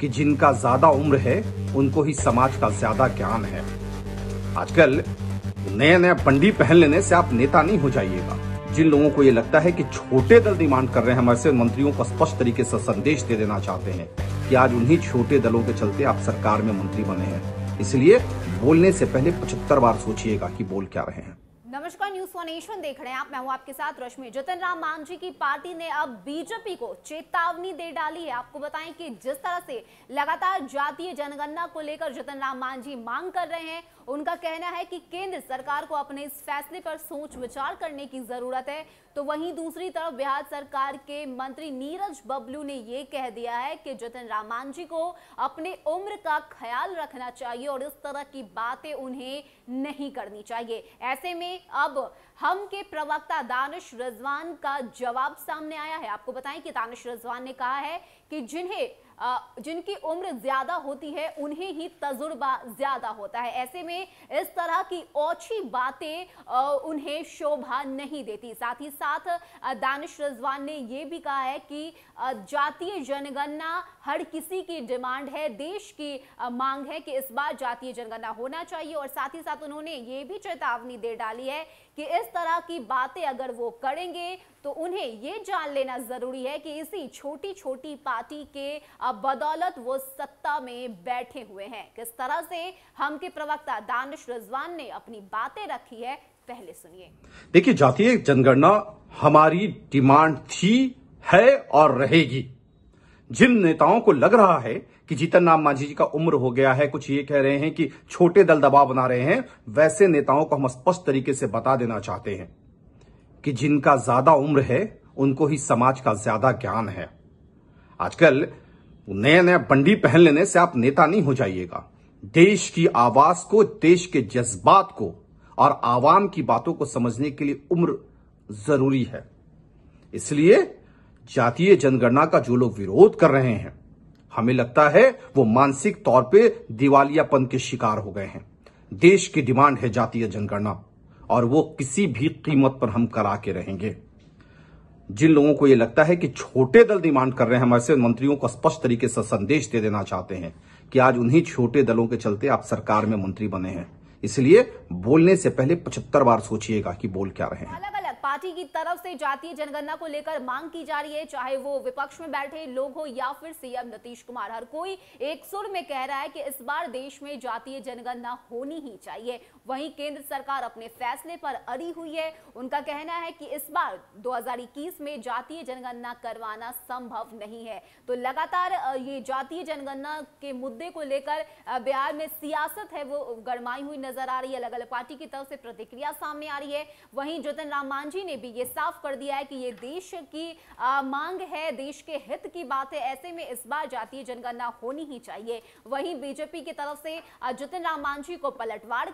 कि जिनका ज्यादा उम्र है उनको ही समाज का ज्यादा ज्ञान है। आजकल नया नया बंडी पहन लेने से आप नेता नहीं हो जाइएगा। जिन लोगों को ये लगता है कि छोटे दल डिमांड कर रहे हैं हमारे से, मंत्रियों को स्पष्ट तरीके से संदेश दे देना चाहते हैं कि आज उन्हीं छोटे दलों के चलते आप सरकार में मंत्री बने हैं, इसलिए बोलने से पहले 75 बार सोचिएगा कि बोल क्या रहे हैं। नमस्कार, न्यूज़4नेशन देख रहे हैं आप, मैं हूं आपके साथ रश्मि। जितन राम मांझी की पार्टी ने अब बीजेपी को चेतावनी दे डाली है। आपको बताएं कि जिस तरह से लगातार जातीय जनगणना को लेकर जितन राम मांझी मांग कर रहे हैं, उनका कहना है कि केंद्र सरकार को अपने इस फैसले पर सोच विचार करने की जरूरत है। तो वहीं दूसरी तरफ बिहार सरकार के मंत्री नीरज बबलू ने यह कह दिया है कि जितन राम मांझी को अपने उम्र का ख्याल रखना चाहिए और इस तरह की बातें उन्हें नहीं करनी चाहिए। ऐसे में अब हम के प्रवक्ता दानिश रिजवान का जवाब सामने आया है। आपको बताएं कि दानिश रिजवान ने कहा है कि जिनकी उम्र ज्यादा होती है उन्हें ही तजुर्बा ज्यादा होता है, ऐसे में इस तरह की ओछी बातें उन्हें शोभा नहीं देती। साथ ही साथ दानिश रिजवान ने यह भी कहा है कि जातीय जनगणना हर किसी की डिमांड है, देश की मांग है कि इस बार जातीय जनगणना होना चाहिए। और साथ ही साथ उन्होंने ये भी चेतावनी दे डाली है कि इस तरह की बातें अगर वो करेंगे तो उन्हें ये जान लेना जरूरी है कि इसी छोटी छोटी पार्टी के बदौलत वो सत्ता में बैठे हुए हैं। किस तरह से हम के प्रवक्ता दानिश रिजवान ने अपनी बातें रखी है, पहले सुनिए। देखिए, जातीय जनगणना हमारी डिमांड थी, है और रहेगी। जिन नेताओं को लग रहा है कि जीतन राम मांझी जी का उम्र हो गया है, कुछ ये कह रहे हैं कि छोटे दल दबाव बना रहे हैं, वैसे नेताओं को हम स्पष्ट तरीके से बता देना चाहते हैं कि जिनका ज्यादा उम्र है उनको ही समाज का ज्यादा ज्ञान है। आजकल नया नया बंडी पहन लेने से आप नेता नहीं हो जाइएगा। देश की आवाज को, देश के जज्बात को और आवाम की बातों को समझने के लिए उम्र जरूरी है। इसलिए जातीय जनगणना का जो लोग विरोध कर रहे हैं, हमें लगता है वो मानसिक तौर पे दिवालियापन के शिकार हो गए हैं। देश की डिमांड है जातीय जनगणना और वो किसी भी कीमत पर हम करा के रहेंगे। जिन लोगों को ये लगता है कि छोटे दल डिमांड कर रहे हैं हमारे से, मंत्रियों को स्पष्ट तरीके से संदेश दे देना चाहते हैं कि आज उन्हीं छोटे दलों के चलते आप सरकार में मंत्री बने हैं, इसलिए बोलने से पहले 75 बार सोचिएगा कि बोल क्या रहे हैं। अलग अलग पार्टी की तरफ से जातीय जनगणना को लेकर मांग की जा रही है, चाहे वो विपक्ष में बैठे लोग हो या फिर सीएम नीतीश कुमार, हर कोई एक सुर में कह रहा है कि इस बार देश में जातीय जनगणना होनी ही चाहिए। वहीं केंद्र सरकार अपने फैसले पर अड़ी हुई है। उनका कहना है कि इस बार 2021 में जातीय जनगणना करवाना संभव नहीं है। तो लगातार ये जातीय जनगणना के मुद्दे को लेकर बिहार में सियासत है वो गरमाई हुई नजर आ रही है। अलग अलग पार्टी की तरफ से प्रतिक्रिया सामने आ रही है। वहीं जितन राम मांझी ने भी ये साफ कर दिया है कि ये देश की मांग है, देश के हित की बात है, ऐसे में इस बार जातीय जनगणना होनी ही चाहिए। वहीं बीजेपी की तरफ से जितन राम मांझी को पलटवार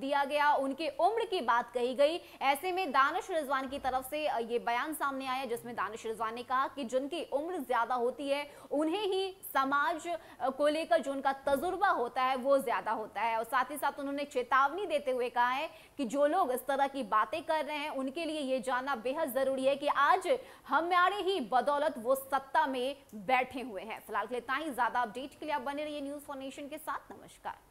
दिया गया, उनके उम्र की बात कही गई। ऐसे में दानिश रिजवान की तरफ से ये बयान सामने आया जिसमें दानिश रिजवान ने कहा कि जिनकी उम्र ज्यादा होती है उन्हें ही समाज को लेकर जो उनका तजुर्बा होता है वो ज्यादा होता है। और साथ ही साथ उन्होंने चेतावनी देते हुए कहा है कि जो लोग इस तरह की बातें कर रहे हैं उनके लिए ये जानना बेहद जरूरी है कि आज हमारे ही बदौलत वो सत्ता में बैठे हुए हैं। फिलहाल के लिए इतना ही, ज्यादा अपडेट के लिए आप बने रहिए न्यूज़4नेशन के साथ। नमस्कार।